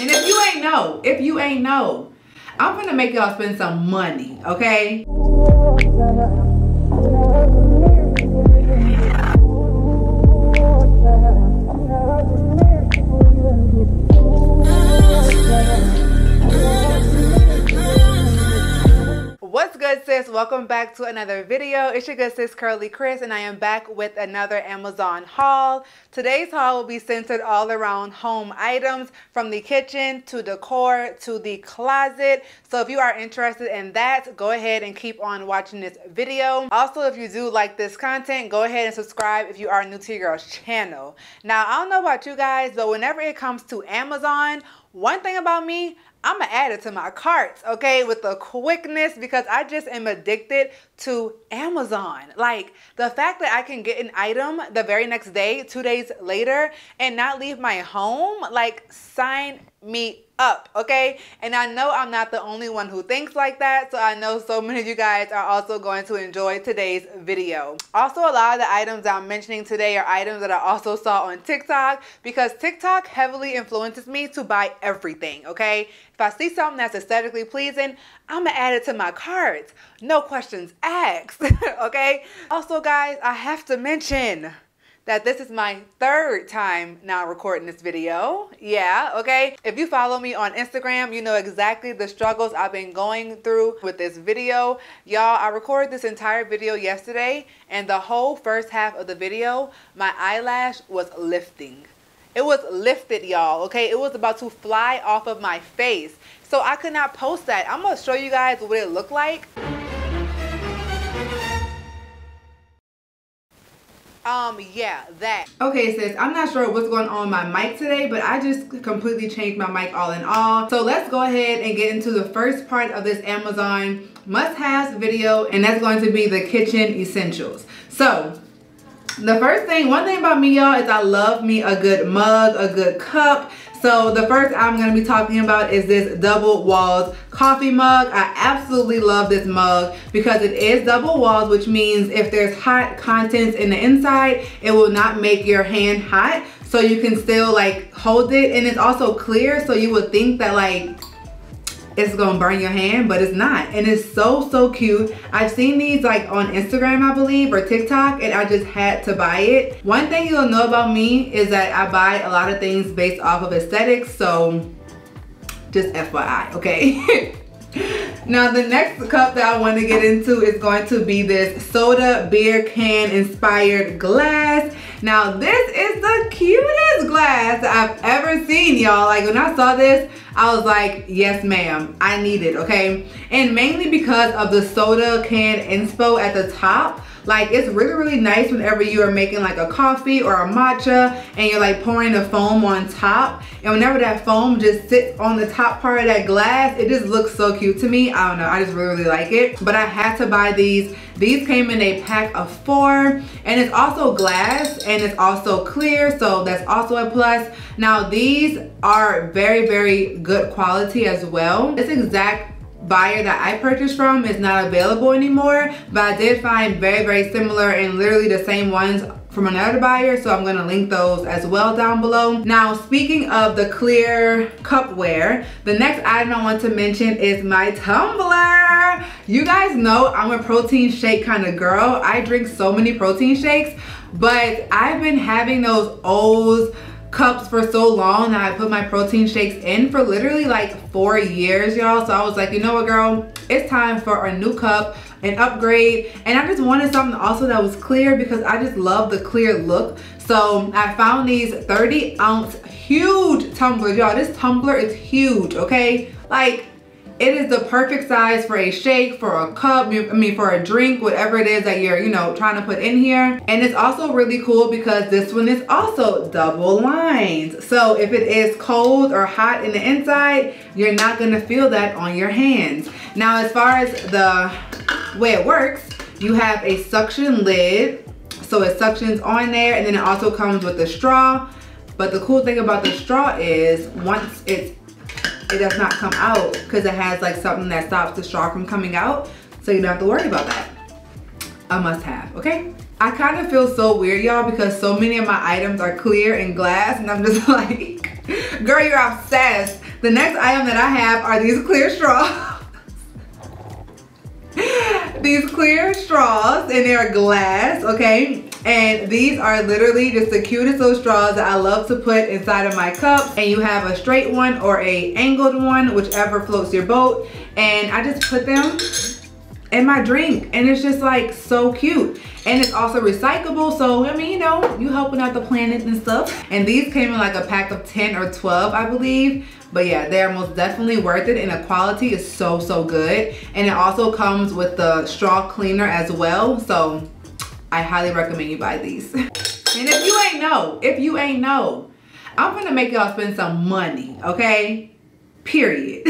And if you ain't know, I'm gonna make y'all spend some money, okay? What's good, sis? Welcome back to another video. It's your good sis Curly Chris, and I am back with another Amazon haul. Today's haul will be centered all around home items, from the kitchen to decor to the closet. So if you are interested in that, go ahead and keep on watching this video. Also, if you do like this content, go ahead and subscribe if you are new to your girl's channel. Now, I don't know about you guys, but whenever it comes to Amazon, one thing about me, I'm gonna add it to my cart, okay, with the quickness, because I just am addicted to Amazon. Like, the fact that I can get an item the very next day, 2 days later, and not leave my home, like, sign me up, okay? And I know I'm not the only one who thinks like that, so I know so many of you guys are also going to enjoy today's video. Also, a lot of the items I'm mentioning today are items that I also saw on TikTok, because TikTok heavily influences me to buy everything, okay? If I see something that's aesthetically pleasing, I'm gonna add it to my cart. No questions asked, okay? Also, guys, I have to mention that this is my third time now recording this video. Yeah, okay? If you follow me on Instagram, you know exactly the struggles I've been going through with this video. Y'all, I recorded this entire video yesterday, and the whole first half of the video, my eyelash was lifting. It was lifted, y'all, okay? It was about to fly off of my face. So I could not post that. I'm gonna show you guys what it looked like. Yeah, that. Okay, sis, I'm not sure what's going on with my mic today, but I just completely changed my mic all in all. So let's go ahead and get into the first part of this Amazon must-haves video, and that's going to be the kitchen essentials. So the first thing, one thing about me, y'all, is I love me a good mug, a good cup. So the first I'm gonna be talking about is this double walled coffee mug. I absolutely love this mug because it is double walled, which means if there's hot contents in the inside, it will not make your hand hot. So you can still like hold it, and it's also clear. So you would think that like it's gonna burn your hand, but it's not. And it's so cute. I've seen these like on Instagram, I believe, or TikTok, and I just had to buy it. One thing you'll know about me is that I buy a lot of things based off of aesthetics, so just FYI, okay? Now, the next cup that I wanna get into is going to be this soda beer can inspired glass. Now, this is the cutest glass I've ever seen, y'all. Like, when I saw this, I was like, yes, ma'am, I need it, okay? And mainly because of the soda can inspo at the top. Like, it's really nice whenever you are making like a coffee or a matcha and you're like pouring the foam on top. And whenever that foam just sits on the top part of that glass, it just looks so cute to me. I don't know, I just really like it. But I had to buy these. These came in a pack of 4, and it's also glass and it's also clear, so that's also a plus. Now, these are very good quality as well. This exact buyer that I purchased from is not available anymore, but I did find very similar and literally the same ones from another buyer, so I'm gonna link those as well down below. Now, speaking of the clear cupware, the next item I want to mention is my tumbler. You guys know I'm a protein shake kind of girl. I drink so many protein shakes, but I've been having those O's cups for so long that I put my protein shakes in for literally like 4 years, y'all. So I was like, you know what, girl, it's time for a new cup, an upgrade. And I just wanted something also that was clear because I just love the clear look. So I found these 30-ounce huge tumblers, y'all. This tumbler is huge, okay? Like, it is the perfect size for a shake, for a cup, I mean for a drink, whatever it is that you're, you know, trying to put in here. And it's also really cool because this one is also double lined. So if it is cold or hot in the inside, you're not gonna feel that on your hands. Now, as far as the way it works, you have a suction lid. So it suctions on there, and then it also comes with a straw. But the cool thing about the straw is once it does not come out, because it has like something that stops the straw from coming out, so you don't have to worry about that. A must have, okay? I kind of feel so weird, y'all, because so many of my items are clear and glass, and I'm just like, girl, you're obsessed. The next item that I have are these clear straws. These clear straws, and they're glass, okay? And these are literally just the cutest little straws that I love to put inside of my cup. And you have a straight one or a angled one, whichever floats your boat. And I just put them in my drink, and it's just like so cute. And it's also recyclable, so I mean, you know, you helping out the planet and stuff. And these came in like a pack of 10 or 12, I believe. But yeah, they're most definitely worth it, and the quality is so, so good. And it also comes with the straw cleaner as well, so I highly recommend you buy these. And if you ain't know, I'm gonna make y'all spend some money, okay? Period.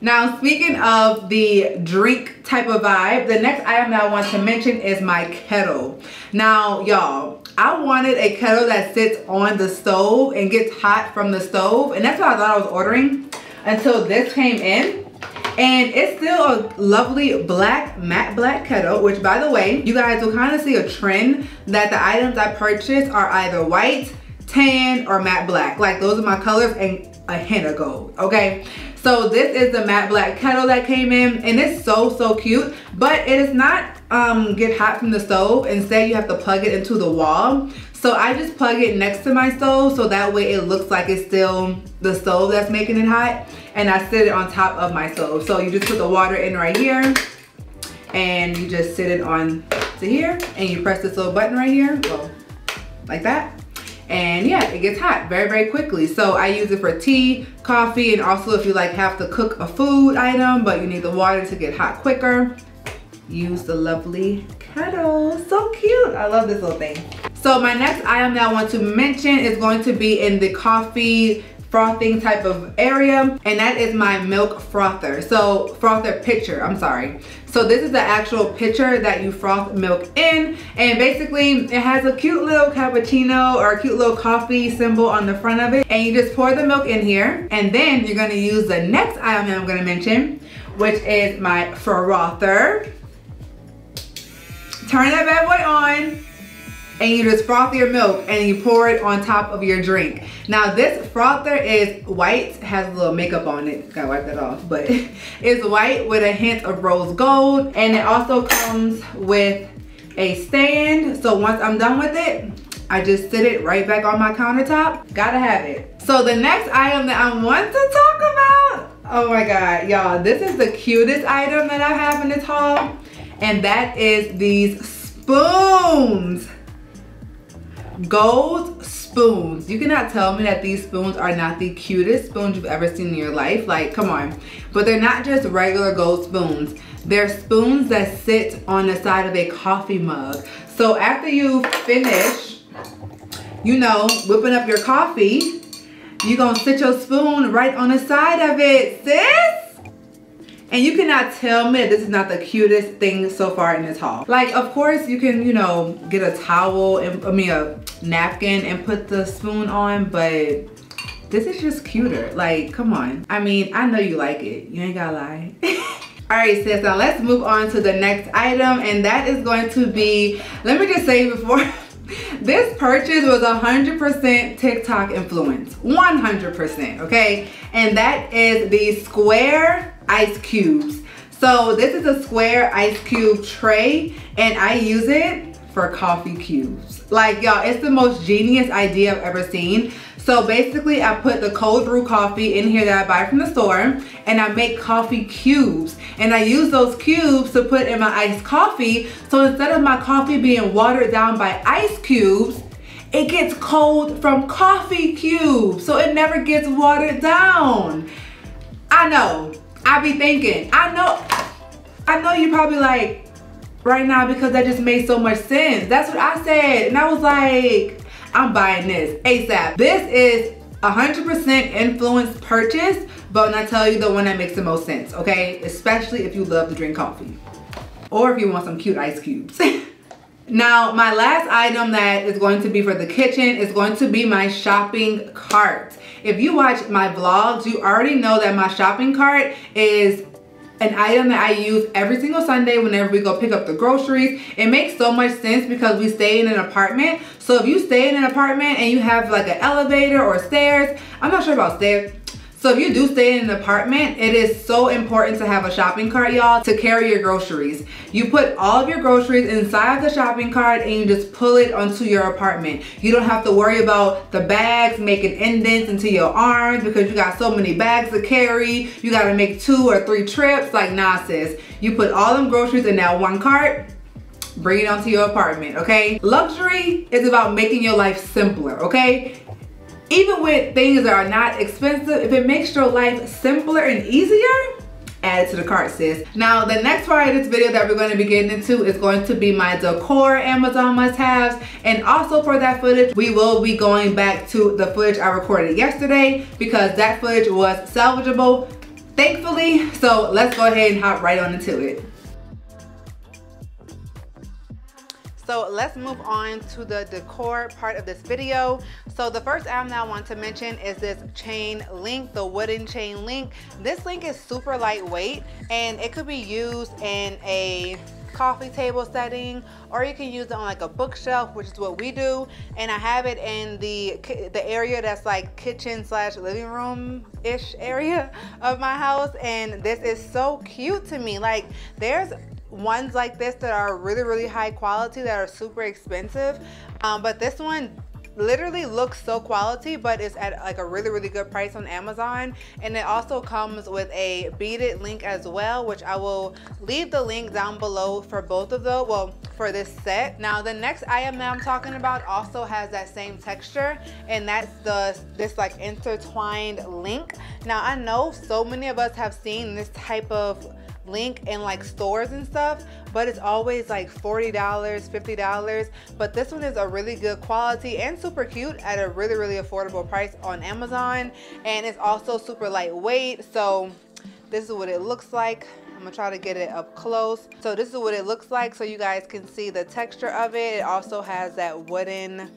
Now, speaking of the drink type of vibe, the next item that I want to mention is my kettle. Now, y'all, I wanted a kettle that sits on the stove and gets hot from the stove, and that's what I thought I was ordering until this came in. And it's still a lovely black, matte black kettle, which, by the way, you guys will kind of see a trend that the items I purchased are either white, tan, or matte black. Like, those are my colors and a hint of gold, okay? So this is the matte black kettle that came in, and it's so, so cute. But it is not get hot from the stove. Instead, you have to plug it into the wall. So I just plug it next to my stove, so that way it looks like it's still the stove that's making it hot. And I sit it on top of my stove. So you just put the water in right here, and you just sit it on to here, and you press this little button right here, well, like that. And yeah, it gets hot very, very quickly. So I use it for tea, coffee, and also if you like have to cook a food item, but you need the water to get hot quicker, use the lovely kettle. So cute, I love this little thing. So my next item that I want to mention is going to be in the coffee frothing type of area, and that is my milk frother. So frother pitcher, I'm sorry. So this is the actual pitcher that you froth milk in, and basically it has a cute little cappuccino or a cute little coffee symbol on the front of it, and you just pour the milk in here. And then you're gonna use the next item that I'm gonna mention, which is my frother. Turn that bad boy on, and you just froth your milk and you pour it on top of your drink. Now this frother is white, has a little makeup on it, gotta wipe that off, but it's white with a hint of rose gold, and it also comes with a stand. So once I'm done with it, I just sit it right back on my countertop. Gotta have it. So the next item that I want to talk about, oh my God, y'all, this is the cutest item that I have in this haul, and that is these spoons. Gold spoons. You cannot tell me that these spoons are not the cutest spoons you've ever seen in your life. Like, come on. But they're not just regular gold spoons. They're spoons that sit on the side of a coffee mug. So after you finish, you know, whipping up your coffee, you're gonna sit your spoon right on the side of it, sis. And you cannot tell me that this is not the cutest thing so far in this haul. Like, of course you can, you know, get a towel and, I mean, a napkin and put the spoon on, but this is just cuter. Like, come on. I mean, I know you like it. You ain't gotta lie. All right, sis, now let's move on to the next item, and that is going to be, let me just say before, this purchase was 100% TikTok influence, 100%, okay? And that is the square ice cubes. So this is a square ice cube tray, and I use it for coffee cubes. Like, y'all, it's the most genius idea I've ever seen. So basically I put the cold brew coffee in here that I buy from the store, and I make coffee cubes, and I use those cubes to put in my iced coffee. So instead of my coffee being watered down by ice cubes, it gets cold from coffee cubes, so it never gets watered down. I know, I be thinking, I know you're probably like, right now, because that just made so much sense. That's what I said, and I was like, I'm buying this ASAP. This is 100% influence purchase, but when I tell you, the one that makes the most sense, okay? Especially if you love to drink coffee, or if you want some cute ice cubes. Now, my last item that is going to be for the kitchen is going to be my shopping cart. If you watch my vlogs, you already know that my shopping cart is an item that I use every single Sunday whenever we go pick up the groceries. It makes so much sense because we stay in an apartment. So if you stay in an apartment and you have like an elevator or stairs, I'm not sure about stairs. So if you do stay in an apartment, it is so important to have a shopping cart, y'all, to carry your groceries. You put all of your groceries inside the shopping cart and you just pull it onto your apartment. You don't have to worry about the bags making indents into your arms because you got so many bags to carry. You gotta make 2 or 3 trips. Like, nah, sis. You put all them groceries in that one cart, bring it onto your apartment, okay? Luxury is about making your life simpler, okay? Even with things that are not expensive, if it makes your life simpler and easier, add it to the cart, sis. Now, the next part of this video that we're going to be getting into is going to be my decor Amazon must-haves. And also for that footage, we will be going back to the footage I recorded yesterday because that footage was salvageable, thankfully. So let's go ahead and hop right on into it. So let's move on to the decor part of this video. So the first item that I want to mention is this chain link, the wooden chain link. This link is super lightweight and it could be used in a coffee table setting, or you can use it on like a bookshelf, which is what we do. And I have it in the area that's like kitchen slash living room ish area of my house. And this is so cute to me. Like, there's ones like this that are really high quality that are super expensive, but this one literally looks so quality, but it's at like a really good price on Amazon. And it also comes with a beaded link as well, which I will leave the link down below for both of those, well, for this set. Now the next item that I'm talking about also has that same texture, and that's this like intertwined link. Now I know so many of us have seen this type of link in like stores and stuff, but it's always like $40, $50. But this one is a really good quality and super cute at a really affordable price on Amazon. And it's also super lightweight. So this is what it looks like. I'm gonna try to get it up close. So this is what it looks like so you guys can see the texture of it. It also has that wooden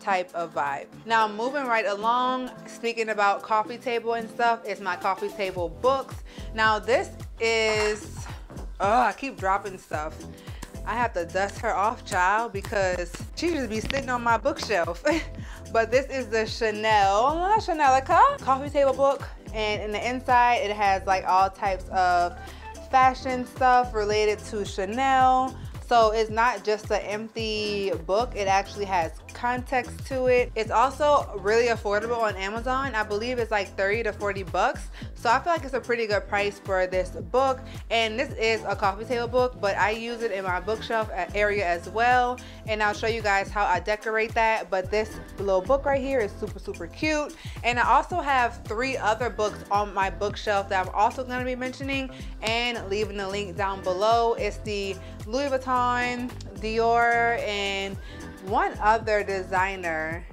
type of vibe. Now moving right along, speaking about coffee table and stuff, it's my coffee table books. Now this is, oh, I keep dropping stuff. I have to dust her off, child, because she just be sitting on my bookshelf. But this is the Chanelica coffee table book, and in the inside it has like all types of fashion stuff related to Chanel. So it's not just an empty book, it actually has context to it. It's also really affordable on Amazon. I believe it's like 30 to 40 bucks. So I feel like it's a pretty good price for this book. And this is a coffee table book, but I use it in my bookshelf area as well. And I'll show you guys how I decorate that. But this little book right here is super cute. And I also have 3 other books on my bookshelf that I'm also gonna be mentioning and leaving the link down below. It's the Louis Vuitton, Dior, and one other designer.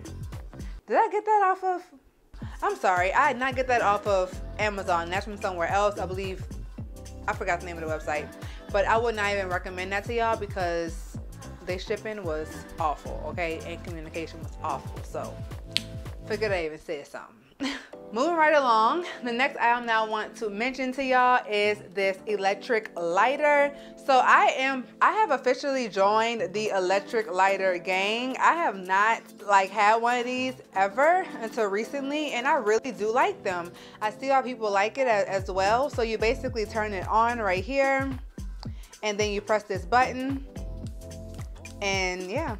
Did I get that off of? I'm sorry, I did not get that off of Amazon. That's from somewhere else, I believe. I forgot the name of the website, but I would not even recommend that to y'all because the shipping was awful, okay, and communication was awful. So figured I even said something. Moving right along, the next item that I want to mention to y'all is this electric lighter. So I have officially joined the electric lighter gang. I have not like had one of these ever until recently, and I really do like them. I see how people like it as well. So you basically turn it on right here, and then you press this button, and yeah,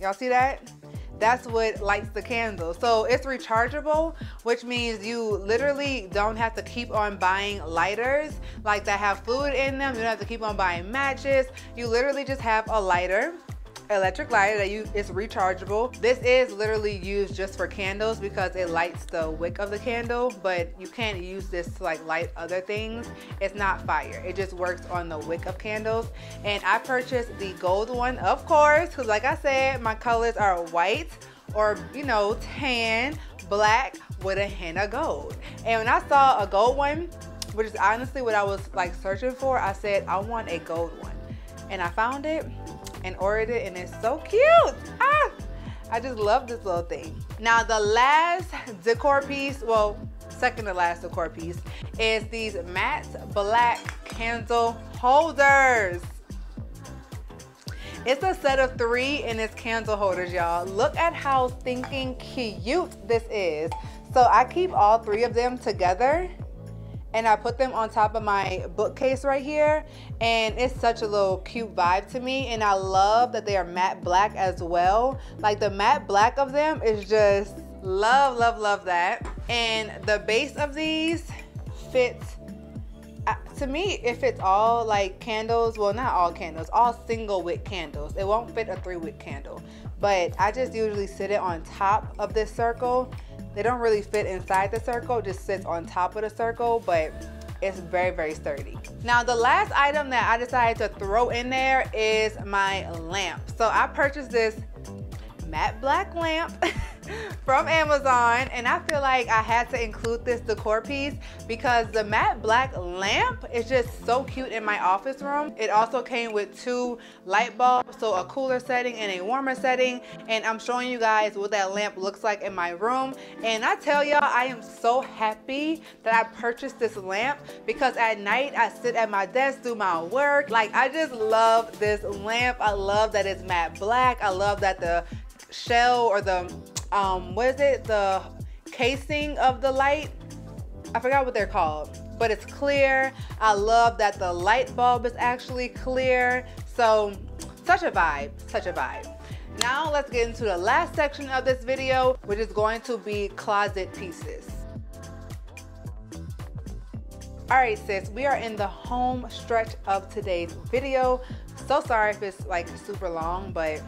y'all see that? That's what lights the candle. So it's rechargeable, which means you literally don't have to keep on buying lighters like that have fluid in them. You don't have to keep on buying matches. You literally just have a lighter, electric lighter that it's rechargeable. This is literally used just for candles because it lights the wick of the candle, but you can't use this to like light other things. It's not fire, it just works on the wick of candles. And I purchased the gold one, of course, because like I said, my colors are white, or you know, tan, black with a hint of gold. And when I saw a gold one, which is honestly what I was like searching for, I said I want a gold one, and I found it and ordered it, and it's so cute. Ah, I just love this little thing. Now the last decor piece, well, second to last decor piece, is these matte black candle holders. It's a set of 3 and it's candle holders, y'all. Look at how stinking cute this is. So I keep all three of them together and I put them on top of my bookcase right here, and it's such a little cute vibe to me. And I love that they are matte black as well. Like the matte black of them is just love, love, love that. And the base of these fits, to me, it fits all like candles. Well, not all candles, all single wick candles. It won't fit a 3-wick candle, but I just usually sit it on top of this circle. They don't really fit inside the circle, just sits on top of the circle, but it's very, very sturdy. Now, the last item that I decided to throw in there is my lamp. So I purchased this matte black lamp from Amazon, and I feel like I had to include this decor piece because the matte black lamp is just so cute in my office room. It also came with 2 light bulbs, so a cooler setting and a warmer setting, and I'm showing you guys what that lamp looks like in my room. And I tell y'all, I am so happy that I purchased this lamp because at night I sit at my desk, do my work. Like, I just love this lamp. I love that it's matte black. I love that the shell or the the casing of the light, I forgot what they're called, but it's clear. I love that the light bulb is actually clear. So such a vibe, such a vibe. Now let's get into the last section of this video, which is going to be closet pieces. All right, sis, we are in the home stretch of today's video. So sorry if it's like super long, but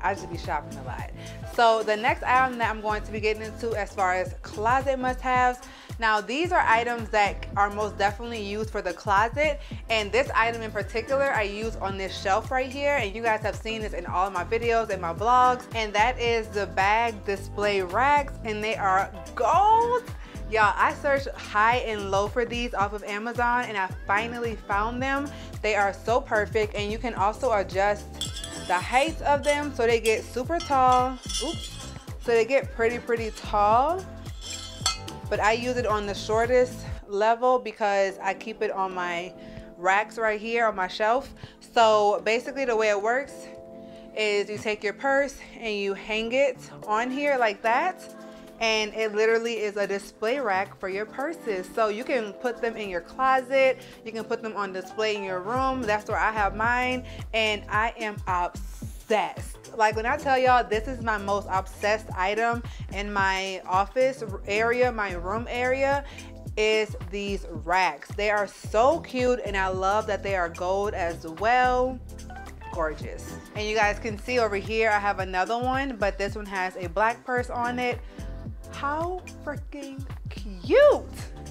I just be shopping a lot. So the next item that I'm going to be getting into as far as closet must-haves. Now, these are items that are most definitely used for the closet, and this item in particular I use on this shelf right here, and you guys have seen this in all of my videos and my vlogs, and that is the bag display racks, and they are gold. Y'all, I searched high and low for these off of Amazon, and I finally found them. They are so perfect, and you can also adjust the height of them so they get super tall. Oops. So they get pretty tall, but I use it on the shortest level because I keep it on my racks right here on my shelf. So basically the way it works is you take your purse and you hang it on here like that, and it literally is a display rack for your purses. So you can put them in your closet, you can put them on display in your room. That's where I have mine, and I am obsessed. Like, when I tell y'all, this is my most obsessed item in my office area, my room area, is these racks. They are so cute, and I love that they are gold as well. Gorgeous. And you guys can see over here I have another one, but this one has a black purse on it. How freaking cute.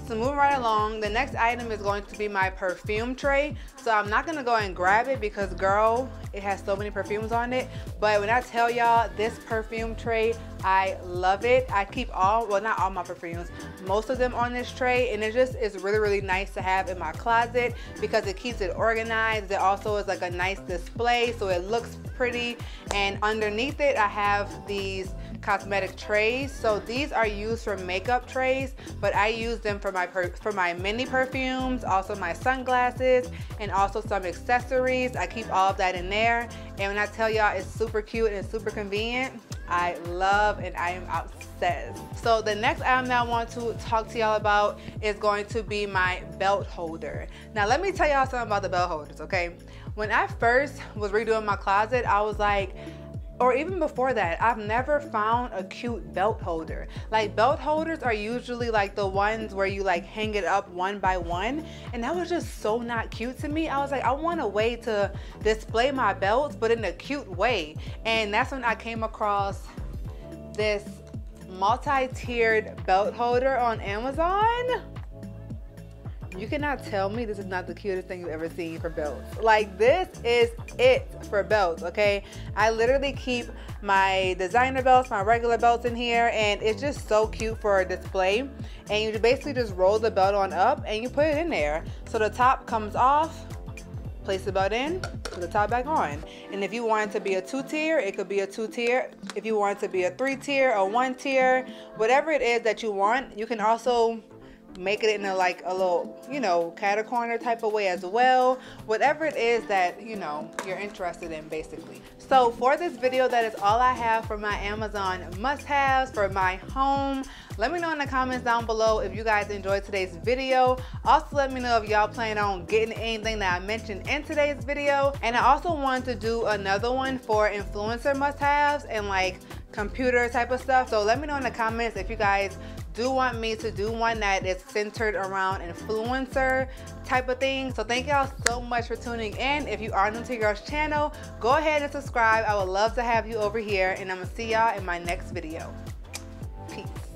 So moving right along, the next item is going to be my perfume tray. So I'm not gonna go and grab it because, girl, it has so many perfumes on it. But when I tell y'all, this perfume tray, I love it. I keep all, well, not all my perfumes, most of them on this tray, and it just is really, really nice to have in my closet because it keeps it organized. It also is like a nice display, so it looks pretty. And underneath it, I have these cosmetic trays. So these are used for makeup trays, but I use them for my mini perfumes, also my sunglasses, and also some accessories. I keep all of that in there. And when I tell y'all, it's super cute and super convenient. I love and I am obsessed. So the next item that I want to talk to y'all about is going to be my belt holder. Now let me tell y'all something about the belt holders, okay? When I first was redoing my closet, I was like, or even before that, I've never found a cute belt holder. Like, belt holders are usually like the ones where you like hang it up one by one, and that was just so not cute to me. I was like, I want a way to display my belts, but in a cute way. And that's when I came across this multi-tiered belt holder on Amazon. You cannot tell me this is not the cutest thing you've ever seen for belts. Like, this is it for belts, okay? I literally keep my designer belts, my regular belts in here, and it's just so cute for a display. And you basically just roll the belt on up and you put it in there. So the top comes off, place the belt in, put the top back on. And if you want it to be a 2-tier, it could be a 2-tier. If you want it to be a 3-tier, a 1-tier, whatever it is that you want, you can also make it in a, like a little, you know, cat corner type of way as well. Whatever it is that, you know, you're interested in basically. So for this video, that is all I have for my Amazon must-haves for my home. Let me know in the comments down below if you guys enjoyed today's video. Also let me know if y'all plan on getting anything that I mentioned in today's video. And I also wanted to do another one for influencer must-haves and like computer type of stuff. So let me know in the comments if you guys do want me to do one that is centered around influencer type of thing. So thank y'all so much for tuning in. If you are new to your channel, go ahead and subscribe. I would love to have you over here, and I'm gonna see y'all in my next video. Peace.